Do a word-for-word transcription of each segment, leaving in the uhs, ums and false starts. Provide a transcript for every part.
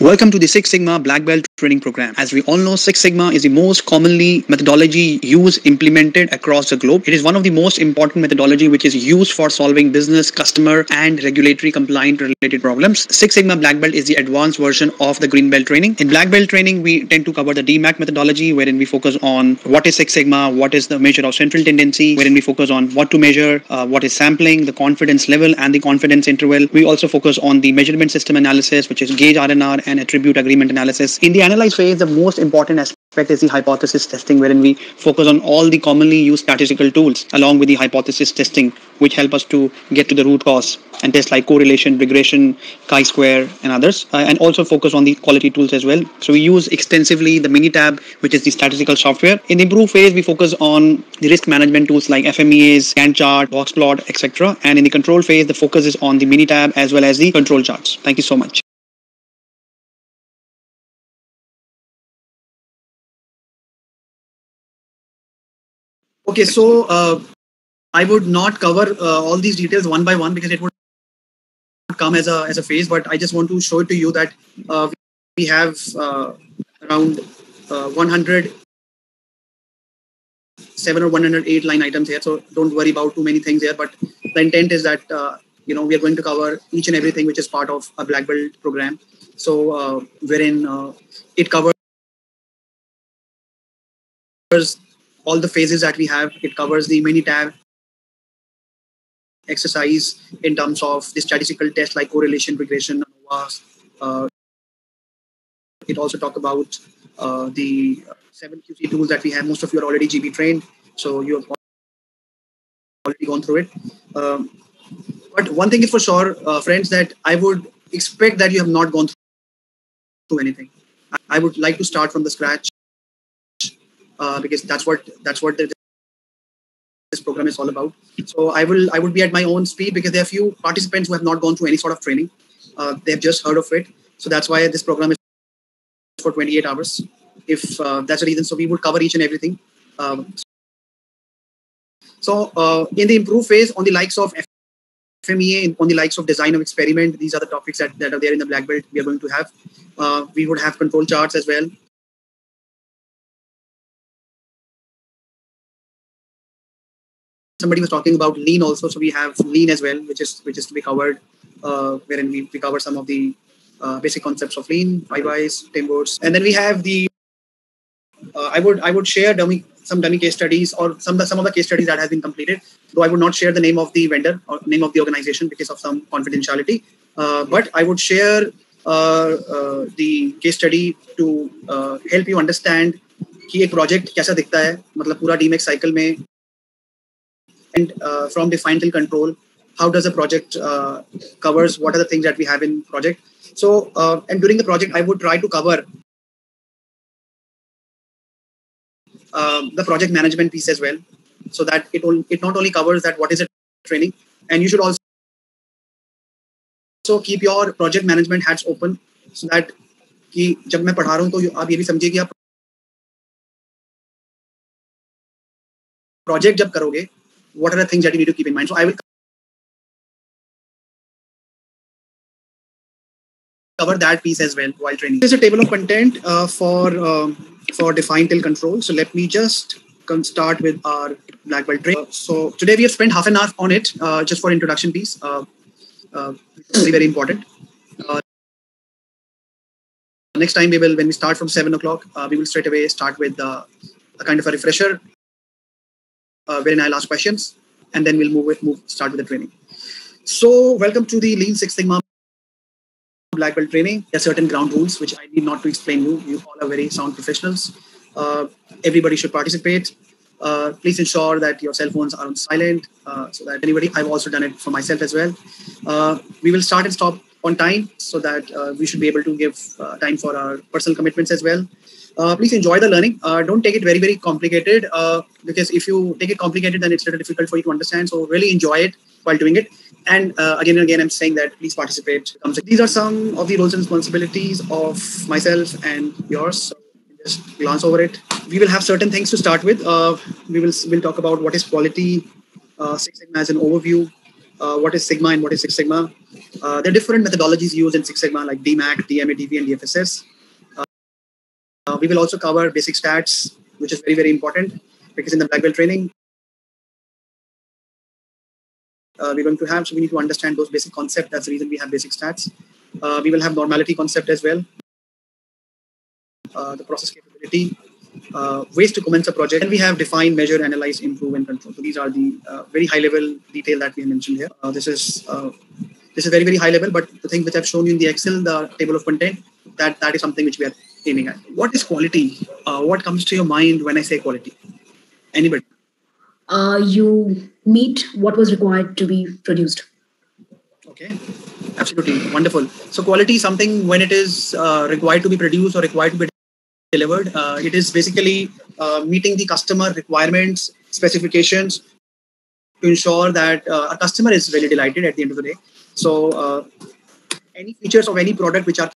Welcome to the Six Sigma Black Belt training program. As we all know, Six Sigma is the most commonly methodology used implemented across the globe. It is one of the most important methodology which is used for solving business, customer and regulatory compliant related problems. Six Sigma Black Belt is the advanced version of the Green Belt training. In Black Belt training, we tend to cover the D MAIC methodology, wherein we focus on what is Six Sigma, what is the measure of central tendency, wherein we focus on what to measure, uh, what is sampling, the confidence level and the confidence interval. We also focus on the measurement system analysis, which is gauge R and R and attribute agreement analysis. In the analyze phase, the most important aspect is the hypothesis testing, wherein we focus on all the commonly used statistical tools along with the hypothesis testing, which help us to get to the root cause and tests like correlation, regression, chi-square and others, uh, and also focus on the quality tools as well. So we use extensively the Minitab, which is the statistical software. In the improve phase, we focus on the risk management tools like F M E As, Gantt chart, box plot, et cetera. And in the control phase, the focus is on the Minitab as well as the control charts. Thank you so much. Okay, so uh, I would not cover uh, all these details one by one because it would come as a as a phase, but I just want to show it to you that uh, we have uh, around uh, one hundred seven or one hundred eight line items here, so don't worry about too many things here, but the intent is that uh, you know, we are going to cover each and everything which is part of a Black Belt program, so uh, wherein uh, it covers all the phases that we have. It covers the Minitab exercise in terms of the statistical test like correlation, regression. Uh, it also talk about uh, the seven Q C tools that we have. Most of you are already G B trained, so you have already gone through it. Um, but one thing is for sure, uh, friends, that I would expect that you have not gone through anything. I would like to start from the scratch. Uh, because that's what that's what the, this program is all about. So I will I would be at my own speed because there are few participants who have not gone through any sort of training. Uh, they've just heard of it. So that's why this program is for twenty-eight hours. If uh, that's the reason, so we would cover each and everything. Um, so uh, in the improve phase, on the likes of F M E A, on the likes of design of experiment, these are the topics that, that are there in the Black Belt we are going to have. Uh, we would have control charts as well. Somebody was talking about lean also, so we have lean as well, which is which is to be covered, uh, wherein we, we cover some of the uh, basic concepts of lean, five whys, ten words, and then we have the. Uh, I would I would share dummy some dummy case studies or some some of the case studies that has been completed. Though I would not share the name of the vendor or name of the organization because of some confidentiality, uh, but I would share uh, uh, the case study to uh, help you understand कि एक project कैसा दिखता है, मतलब पूरा D MAIC cycle में. And uh, from define till control, how does a project uh, covers? What are the things that we have in project? So, uh, and during the project, I would try to cover uh, the project management piece as well, so that it will, it not only covers that what is a training, and you should also so keep your project management hats open, so that कि जब मैं पढ़ा रहा हूँ तो आप ये भी समझिए कि आप project जब करोगे, what are the things that you need to keep in mind? So I will cover that piece as well while training. This is a table of content uh, for um, for define till control. So let me just come start with our Black Belt training. Uh, so today we have spent half an hour on it, uh, just for introduction piece. Uh, uh, very very important. Uh, next time we will, when we start from seven o'clock, uh, we will straight away start with uh, a kind of a refresher. Uh, wherein I'll ask questions, and then we'll move with move start with the training. So, welcome to the Lean Six Sigma Black Belt training. There are certain ground rules which I need not to explain you. You all are very sound professionals. Uh, everybody should participate. Uh, please ensure that your cell phones are on silent, uh, so that anybody. I've also done it for myself as well. Uh, we will start and stop on time, so that uh, we should be able to give uh, time for our personal commitments as well. Uh, please enjoy the learning. Uh, don't take it very, very complicated, uh, because if you take it complicated, then it's a little difficult for you to understand. So really enjoy it while doing it. And uh, again and again, I'm saying that please participate. These are some of the roles and responsibilities of myself and yours. So just glance over it. We will have certain things to start with. Uh, we will we'll talk about what is quality, uh, Six Sigma as an overview, uh, what is Sigma and what is Six Sigma. Uh, there are different methodologies used in Six Sigma like D MAIC, D M A D V, and D F S S. Uh, we will also cover basic stats, which is very, very important because in the Black Belt training, uh, we're going to have, so we need to understand those basic concepts. That's the reason we have basic stats. Uh, we will have normality concept as well, uh, the process capability, uh, ways to commence a project, and we have define, measure, analyze, improve, and control. So these are the uh, very high-level detail that we mentioned here. Uh, this is uh, this is very, very high-level, but the thing which I've shown you in the Excel, the table of content, that that is something which we are aiming at. What is quality? Uh, what comes to your mind when I say quality? Anybody? Uh, you meet what was required to be produced. Okay. Absolutely. Wonderful. So quality is something when it is uh, required to be produced or required to be delivered. Uh, it is basically uh, meeting the customer requirements, specifications to ensure that uh, a customer is really delighted at the end of the day. So uh, any features of any product which are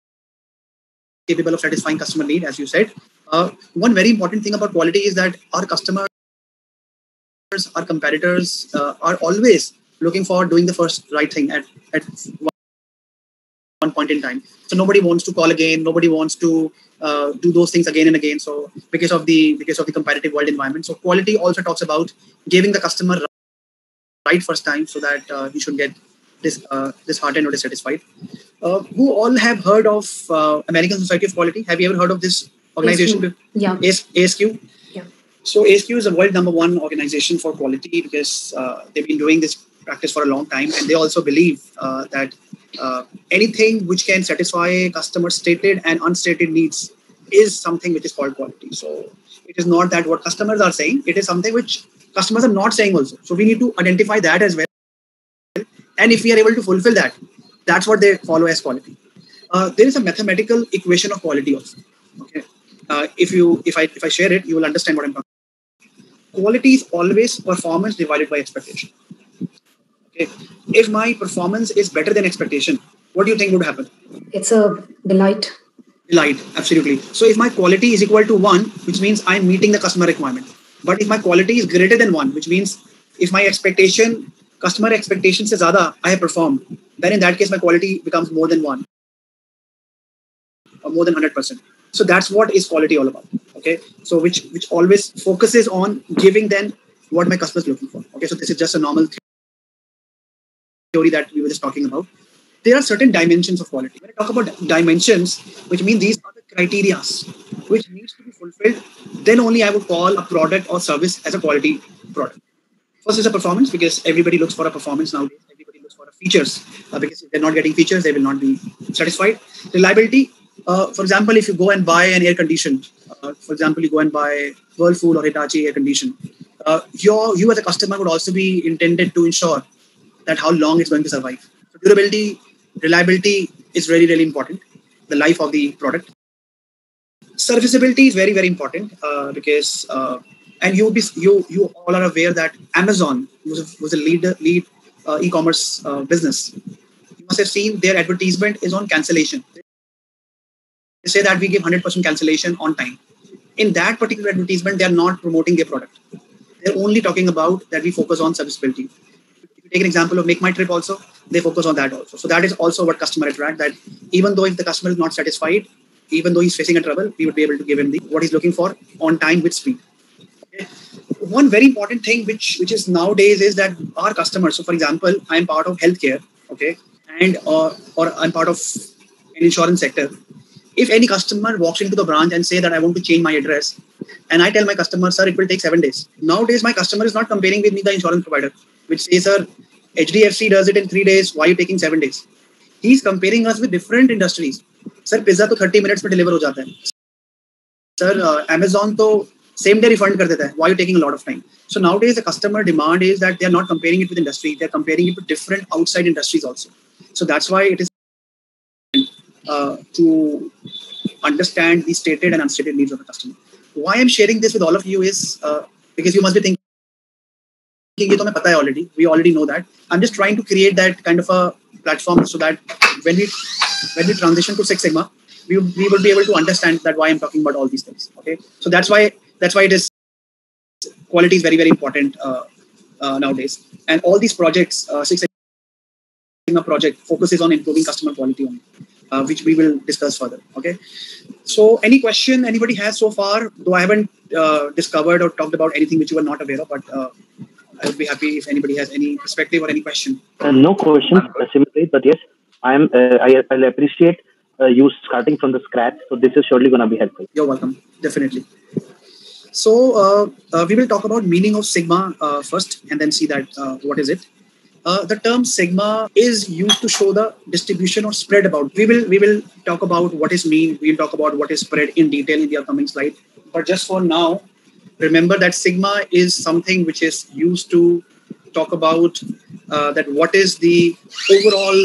capable of satisfying customer need, as you said. Uh, one very important thing about quality is that our customers, our competitors uh, are always looking for doing the first right thing at, at one point in time. So nobody wants to call again. Nobody wants to uh, do those things again and again. So because of the because of the competitive world environment. So quality also talks about giving the customer right first time so that uh, he should get dis, uh, disheartened or dissatisfied. Uh, who all have heard of uh, American Society of Quality? Have you ever heard of this organization? A S Q. Yeah. A S Q? Yeah. So A S Q is a world number one organization for quality because uh, they've been doing this practice for a long time, and they also believe uh, that uh, anything which can satisfy customer stated and unstated needs is something which is called quality. So it is not that what customers are saying, it is something which customers are not saying also. So we need to identify that as well. And if we are able to fulfill that, that's what they follow as quality. Uh, there is a mathematical equation of quality also. Okay. Uh, if you, if I, if I share it, you will understand what I'm talking about. Quality is always performance divided by expectation. If my performance is better than expectation, what do you think would happen? It's a delight. Delight, absolutely. So if my quality is equal to one, which means I'm meeting the customer requirement. But if my quality is greater than one, which means if my expectation, customer expectation se zyada, I have performed, then in that case, my quality becomes more than one or more than one hundred percent. So that's what is quality all about. Okay. So which, which always focuses on giving them what my customer is looking for. Okay. So this is just a normal thing. Theory that we were just talking about. There are certain dimensions of quality. When I talk about dimensions, which mean these are the criteria which needs to be fulfilled, then only I would call a product or service as a quality product. First is a performance, because everybody looks for a performance nowadays. Everybody looks for a features, uh, because if they're not getting features, they will not be satisfied. Reliability, uh, for example, if you go and buy an air conditioned, uh, for example, you go and buy Whirlpool or Hitachi air conditioned, uh, your, you as a customer would also be intended to ensure that how long it's going to survive. So durability, reliability is really, really important. The life of the product. Serviceability is very, very important uh, because, uh, and you be, you you all are aware that Amazon was a, was a leader, lead uh, e-commerce uh, business. You must have seen their advertisement is on cancellation. They say that we give one hundred percent cancellation on time. In that particular advertisement, they are not promoting their product. They're only talking about that we focus on serviceability. Take an example of Make My Trip also, they focus on that also. So that is also what customer attract, that even though if the customer is not satisfied, even though he's facing a trouble, we would be able to give him the, what he's looking for on time with speed. Okay. One very important thing which, which is nowadays is that our customers, so for example, I'm part of healthcare, okay, and uh, or I'm part of an insurance sector. If any customer walks into the branch and say that I want to change my address, and I tell my customer, sir, it will take seven days. Nowadays, my customer is not comparing with me, the insurance provider, which says, sir, H D F C does it in three days. Why are you taking seven days? He's comparing us with different industries. Sir, pizza to thirty minutes में deliver हो जाता है. Sir, uh, Amazon to same day refund कर देता है. Why are you taking a lot of time? So nowadays, the customer demand is that they are not comparing it with industry. They are comparing it with different outside industries also. So that's why it is uh, to understand the stated and unstated needs of the customer. Why I'm sharing this with all of you is uh, because you must be thinking, already, we already know that. I'm just trying to create that kind of a platform so that when we when we transition to Six Sigma, we, we will be able to understand that why I'm talking about all these things. Okay, so that's why that's why it is quality is very, very important uh, uh, nowadays. And all these projects, uh, Six Sigma project focuses on improving customer quality only, uh, which we will discuss further. Okay. So any question anybody has so far, though I haven't uh, discovered or talked about anything which you were not aware of, but uh, I would be happy if anybody has any perspective or any question. Uh, no questions specifically, but yes, I am. Uh, I, I'll appreciate uh, you starting from the scratch. So this is surely going to be helpful. You're welcome. Definitely. So uh, uh, we will talk about meaning of Sigma uh, first, and then see that uh, what is it. Uh, the term Sigma is used to show the distribution or spread about. We will we will talk about what is mean. We'll talk about what is spread in detail in the upcoming slide. But just for now, remember that Sigma is something which is used to talk about uh, that what is the overall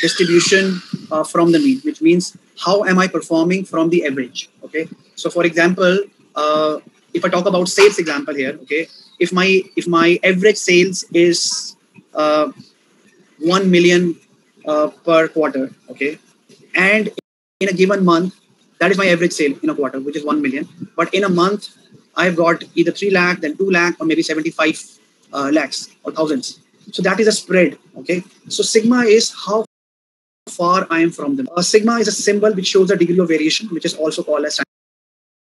distribution uh, from the mean, which means how am I performing from the average. Okay. So for example, uh, if I talk about sales example here, okay, if my if my average sales is uh, one million uh, per quarter, okay, and in a given month, that is my average sale in a quarter, which is one million. But in a month, I've got either three lakh, then two lakh, or maybe seventy-five uh, lakhs or thousands. So that is a spread. Okay. So Sigma is how far I am from them. Uh, sigma is a symbol which shows the degree of variation, which is also called as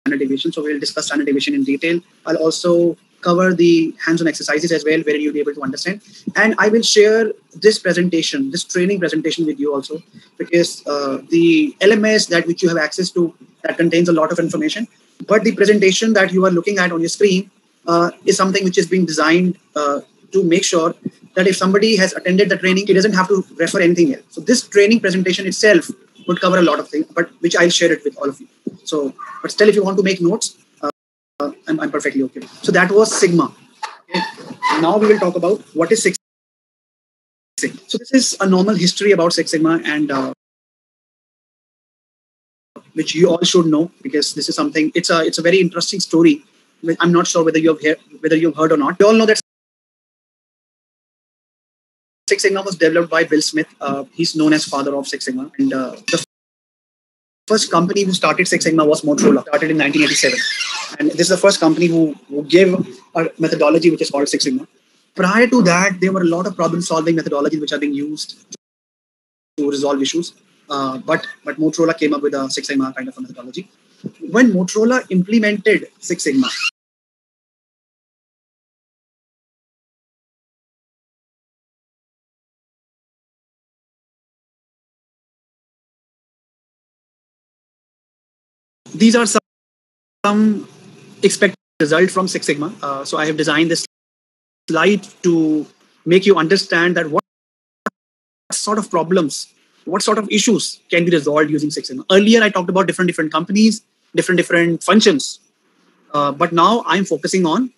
standard deviation. So we'll discuss standard deviation in detail. I'll also cover the hands-on exercises as well, where you'll be able to understand. And I will share this presentation, this training presentation with you also, because uh, the L M S that which you have access to, that contains a lot of information. But the presentation that you are looking at on your screen uh, is something which is being designed uh, to make sure that if somebody has attended the training, he doesn't have to refer anything else. So this training presentation itself would cover a lot of things, but which I'll share it with all of you. So, but still, if you want to make notes, uh, I'm, I'm perfectly okay. So that was Sigma. Okay. Now we will talk about what is Six Sigma. So this is a normal history about Six Sigma, and uh, which you all should know, because this is something, it's a it's a very interesting story. I'm not sure whether you have heard, whether you've heard or not. You all know that Six Sigma was developed by Bill Smith. Uh, he's known as father of Six Sigma. And uh, the first company who started Six Sigma was Motorola, started in nineteen eighty-seven. And this is the first company who, who gave a methodology which is called Six Sigma. Prior to that, there were a lot of problem-solving methodologies which are being used to resolve issues. Uh, but but Motorola came up with a Six Sigma kind of a methodology. When Motorola implemented Six Sigma, these are some, some expected results from Six Sigma. Uh, so I have designed this slide to make you understand that what sort of problems, what sort of issues can be resolved using Six Sigma. Earlier, I talked about different, different companies, different, different functions. Uh, but now I'm focusing on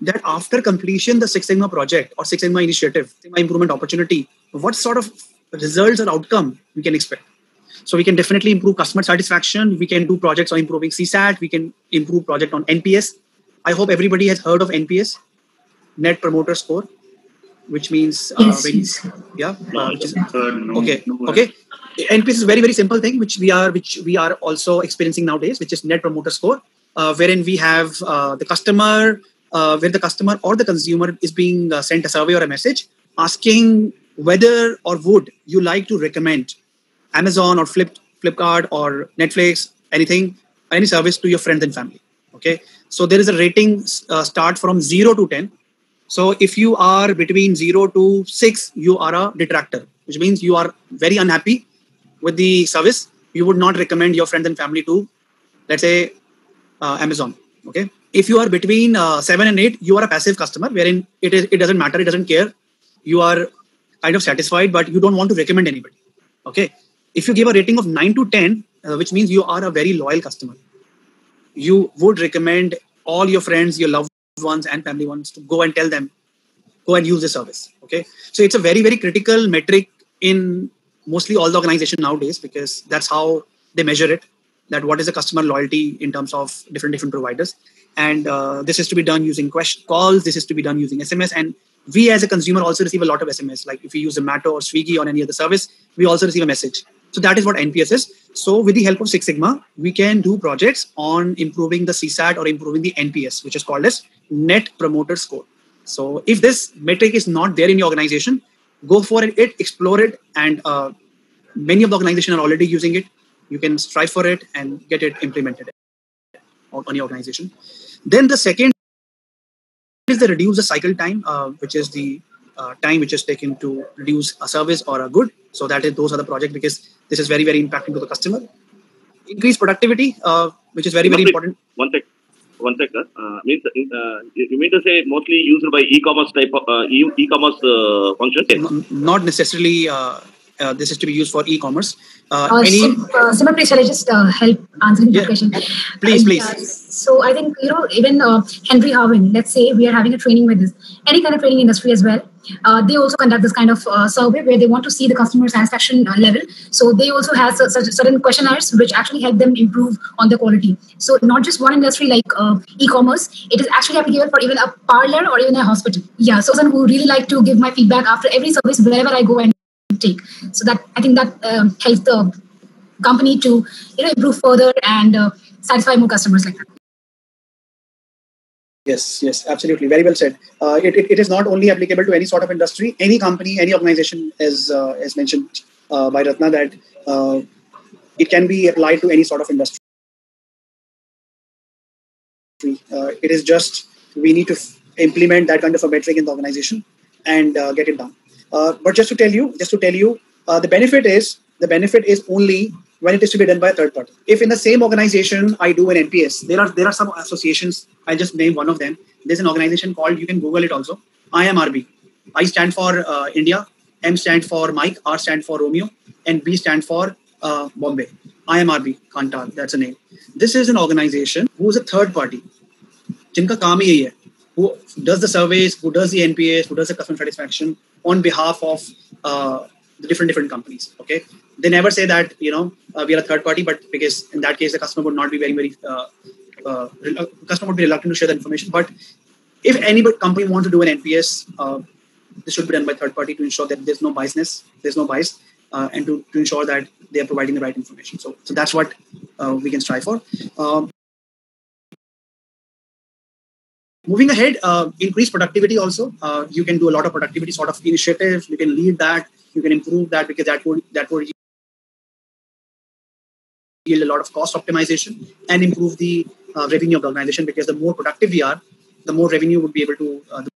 that after completion, the Six Sigma project or Six Sigma initiative, Six Sigma improvement opportunity, what sort of results or outcome we can expect. So we can definitely improve customer satisfaction. We can do projects on improving C SAT. We can improve project on N P S. I hope everybody has heard of N P S, Net Promoter Score, which means uh, yes, yes. yeah uh, which is, okay okay N P S is a very very simple thing which we are which we are also experiencing nowadays, which is Net Promoter Score, uh, wherein we have uh, the customer uh, where the customer or the consumer is being uh, sent a survey or a message asking whether or would you like to recommend Amazon or Flip Flipkart or Netflix, anything, any service to your friends and family. Okay, so there is a rating uh, start from zero to ten. So if you are between zero to six, you are a detractor, which means you are very unhappy with the service. You would not recommend your friends and family to, let's say, uh, Amazon. Okay. If you are between uh, seven and eight, you are a passive customer, wherein it is it doesn't matter, it doesn't care. You are kind of satisfied, but you don't want to recommend anybody. Okay. If you give a rating of nine to ten, uh, which means you are a very loyal customer. You would recommend all your friends, your loved ones and family ones to go and tell them, go and use the service. Okay. So it's a very, very critical metric in mostly all the organizations nowadays, because that's how they measure it, that what is the customer loyalty in terms of different, different providers. And uh, this is to be done using question calls. This is to be done using S M S. And we as a consumer also receive a lot of S M S. Like if we use Zomato or Swiggy or any other service, we also receive a message. So that is what N P S is. So with the help of Six Sigma, we can do projects on improving the C SAT or improving the N P S, which is called as Net Promoter Score. So if this metric is not there in your organization, go for it, explore it. And uh, many of the organizations are already using it. You can strive for it and get it implemented on your organization. Then the second is the reduce the cycle time, uh, which is the uh, time which is taken to reduce a service or a good. So that is, those are the projects, because this is very, very impacting to the customer. Increase productivity, uh, which is very, very one important. One sec, one sec, sir. Uh, means, uh, you mean to say mostly used by e-commerce type of uh, e-commerce uh, functions? No, not necessarily. Uh, Uh, this is to be used for e-commerce. Uh, uh, any... uh, Sima, please, shall I just uh, help answering yeah. the question? Please, and, please. Uh, so I think, you know, even uh, Henry Harvin, let's say we are having a training with this, any kind of training industry as well, uh, they also conduct this kind of uh, survey where they want to see the customer satisfaction uh, level. So they also have such, such certain questionnaires which actually help them improve on the quality. So not just one industry like uh, e-commerce, it is actually applicable for even a parlor or even a hospital. Yeah, so someone who really like to give my feedback after every service wherever I go and take. So that I think that um, helps the company to, you know, improve further and uh, satisfy more customers like that. Yes, yes, absolutely. Very well said. Uh, it, it, it is not only applicable to any sort of industry, any company, any organization, as, uh, as mentioned uh, by Ratna, that uh, it can be applied to any sort of industry. Uh, it is just, we need to implement that kind of a metric in the organization and uh, get it done. Uh, but just to tell you, just to tell you, uh, the benefit is the benefit is only when it is to be done by a third party. If in the same organization I do an N P S, there are there are some associations. I'll just name one of them. There's an organization called, you can Google it also, I M R B. I stand for uh, India, M stand for Mike, R stand for Romeo, and B stand for uh, Bombay. I M R B, Kantar. That's the name. This is an organization who is a third party. Jinka kaam hi hai, who does the surveys, who does the N P S, who does the customer satisfaction on behalf of uh, the different, different companies, okay? They never say that, you know, uh, we are a third party, but because in that case, the customer would not be very, very, uh, uh, customer would be reluctant to share that information. But if any company wants to do an N P S, uh, this should be done by third party to ensure that there's no biasness, there's no bias, uh, and to, to ensure that they are providing the right information. So, so that's what uh, we can strive for. Um, Moving ahead, uh, increase productivity also. Uh, you can do a lot of productivity sort of initiatives. You can lead that. You can improve that, because that would that would yield a lot of cost optimization and improve the uh, revenue of the organization. Because the more productive we are, the more revenue would be able to, uh, the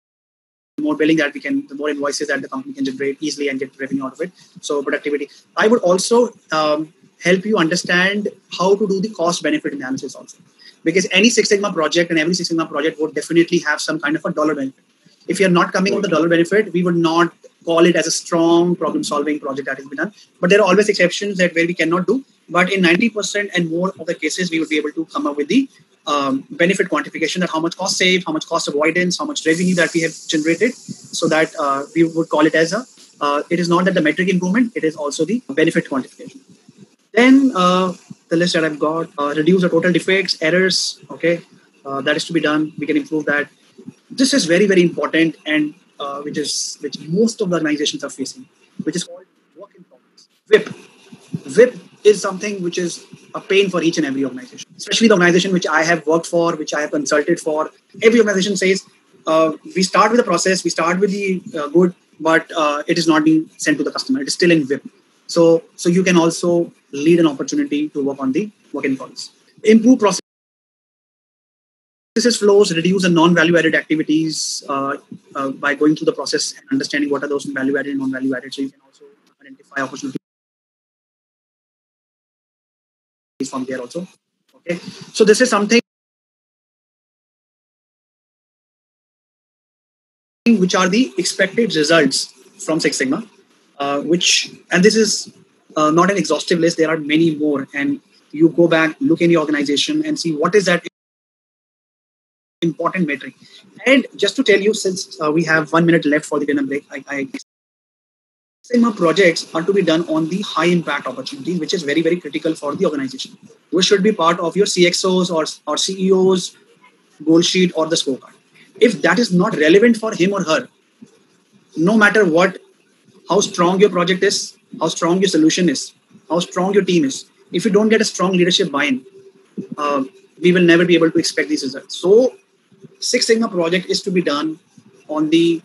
more billing that we can, the more invoices that the company can generate easily and get revenue out of it. So productivity. I would also um, help you understand how to do the cost benefit analysis also. Because any Six Sigma project and every Six Sigma project would definitely have some kind of a dollar benefit. If you're not coming with a dollar benefit, we would not call it as a strong problem-solving project that has been done. But there are always exceptions that where we cannot do. But in ninety percent and more of the cases, we would be able to come up with the um, benefit quantification, that how much cost saved, how much cost avoidance, how much revenue that we have generated, so that uh, we would call it as a, uh, it is not that the metric improvement, it is also the benefit quantification. Then uh, the list that I've got, uh, reduce the total defects, errors, okay, uh, that is to be done. We can improve that. This is very, very important, and uh, which is which most of the organizations are facing, which is called work in progress. W I P. W I P is something which is a pain for each and every organization, especially the organization which I have worked for, which I have consulted for. Every organization says, uh, we start with the process, we start with the uh, good, but uh, it is not being sent to the customer. It is still in W I P. So, so you can also lead an opportunity to work on the work in progress. Improve processes, flows, reduce the non-value-added activities uh, uh, by going through the process and understanding what are those value-added and non-value-added. So you can also identify opportunities from there also. Okay. So this is something which are the expected results from Six Sigma. Uh, which, and this is uh, not an exhaustive list, there are many more, and you go back, look in your organization and see what is that important metric. And just to tell you, since uh, we have one minute left for the dinner break, I, I Sigma projects are to be done on the high impact opportunity, which is very, very critical for the organization, which should be part of your C X Os or, or C E Os goal sheet or the scorecard. If that is not relevant for him or her, no matter what, how strong your project is, how strong your solution is, how strong your team is, if you don't get a strong leadership buy-in, uh, we will never be able to expect these results. So Six Sigma project is to be done on the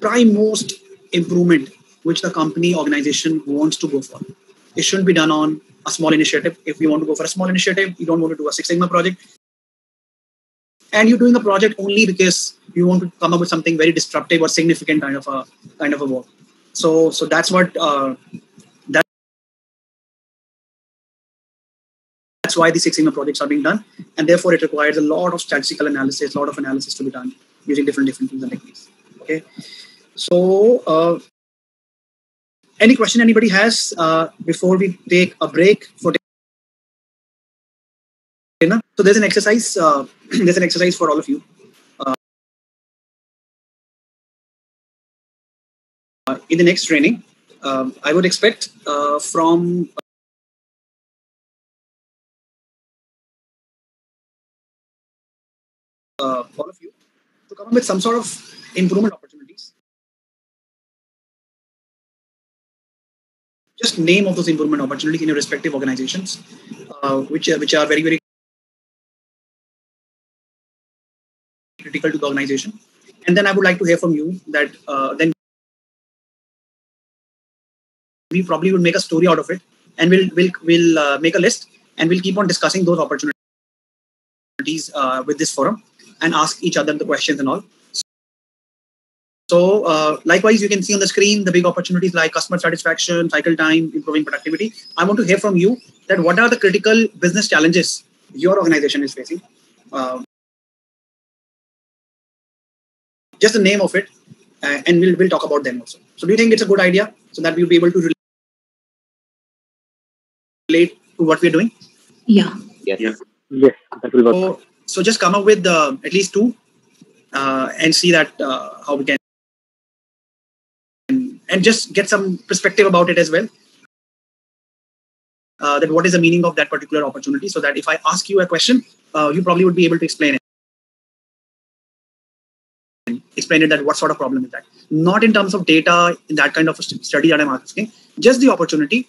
prime most improvement which the company organization wants to go for. It shouldn't be done on a small initiative. If you want to go for a small initiative, you don't want to do a Six Sigma project. And you're doing a project only because you want to come up with something very disruptive or significant kind of a kind of a work. So, so that's what uh, that, that's why the Six Sigma projects are being done, and therefore it requires a lot of statistical analysis, a lot of analysis to be done using different different tools and techniques. Okay, so uh, any question anybody has uh, before we take a break for dinner? So there's an exercise. Uh, there's an exercise for all of you. Uh, in the next training, um, I would expect uh, from uh, all of you to come up with some sort of improvement opportunities. Just name of those improvement opportunities in your respective organizations, uh, which are, which are very very critical to the organization, and then I would like to hear from you that uh, then we probably will make a story out of it, and we'll we'll we'll uh, make a list, and we'll keep on discussing those opportunities uh, with this forum, and ask each other the questions and all. So uh, likewise, you can see on the screen the big opportunities like customer satisfaction, cycle time, improving productivity. I want to hear from you that what are the critical business challenges your organization is facing. Um, Just the name of it, uh, and we'll we'll talk about them also. So, do you think it's a good idea so that we'll be able to relate to what we're doing? Yeah. Yes. Yes. Yes, that will work. So, so just come up with uh, at least two, uh, and see that uh, how we can, and, and just get some perspective about it as well. Uh, that what is the meaning of that particular opportunity? So that if I ask you a question, uh, you probably would be able to explain it. Explain it that what sort of problem is that? Not in terms of data, in that kind of a study that I'm asking, just the opportunity.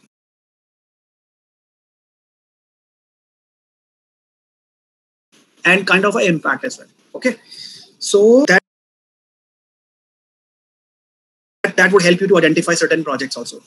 And kind of an impact as well. Okay. So that, that would help you to identify certain projects also.